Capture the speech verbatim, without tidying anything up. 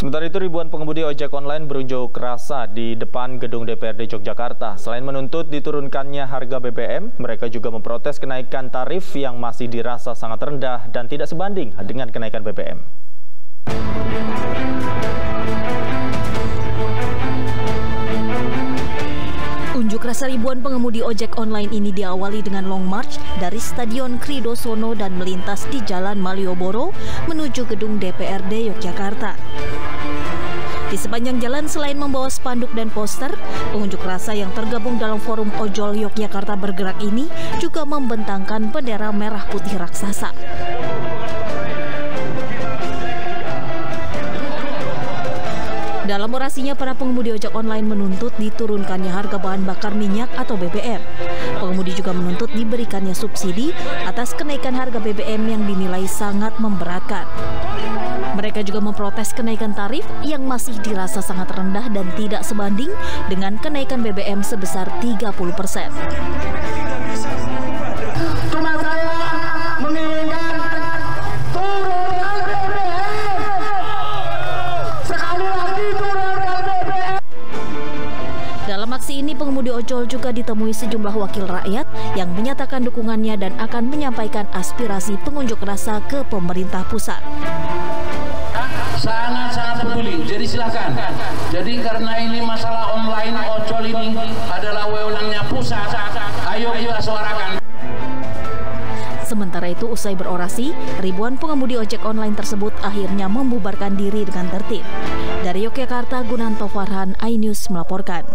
Sementara itu, ribuan pengemudi ojek online berunjuk rasa di depan gedung D P R D Yogyakarta. Selain menuntut diturunkannya harga B B M, mereka juga memprotes kenaikan tarif yang masih dirasa sangat rendah dan tidak sebanding dengan kenaikan B B M. Unjuk rasa ribuan pengemudi ojek online ini diawali dengan long march dari Stadion Krido Sono dan melintas di Jalan Malioboro menuju gedung D P R D Yogyakarta. Di sepanjang jalan, selain membawa spanduk dan poster, pengunjuk rasa yang tergabung dalam forum OJOL Yogyakarta bergerak ini juga membentangkan bendera merah putih raksasa. Dalam orasinya, para pengemudi ojek online menuntut diturunkannya harga bahan bakar minyak atau B B M. Pengemudi juga menuntut diberikannya subsidi atas kenaikan harga B B M yang dinilai sangat memberatkan. Mereka juga memprotes kenaikan tarif yang masih dirasa sangat rendah dan tidak sebanding dengan kenaikan B B M sebesar tiga puluh persen. Ini pengemudi ojol juga ditemui sejumlah wakil rakyat yang menyatakan dukungannya dan akan menyampaikan aspirasi pengunjuk rasa ke pemerintah pusat. Sangat-sangat peduli, jadi silahkan. Jadi karena ini masalah online ojol ini adalah wewenangnya pusat, ayo kita suarakan. Sementara itu, usai berorasi, ribuan pengemudi ojek online tersebut akhirnya membubarkan diri dengan tertib. Dari Yogyakarta, Gunanto Farhan, iNews melaporkan.